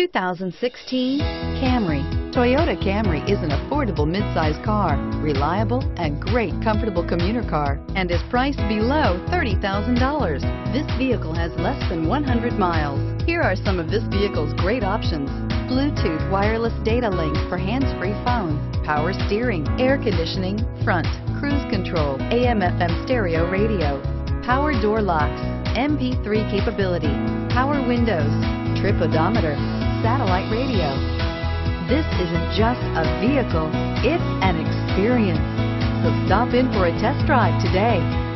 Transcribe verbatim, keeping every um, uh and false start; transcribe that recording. two thousand sixteen Camry. Toyota Camry is an affordable midsize car, reliable and great comfortable commuter car, and is priced below thirty thousand dollars. This vehicle has less than one hundred miles. Here are some of this vehicle's great options: Bluetooth wireless data link for hands-free phone, power steering, air conditioning, front, cruise control, A M F M stereo radio, power door locks, M P three capability, power windows, trip odometer, satellite radio. This isn't just a vehicle, it's an experience. So stop in for a test drive today.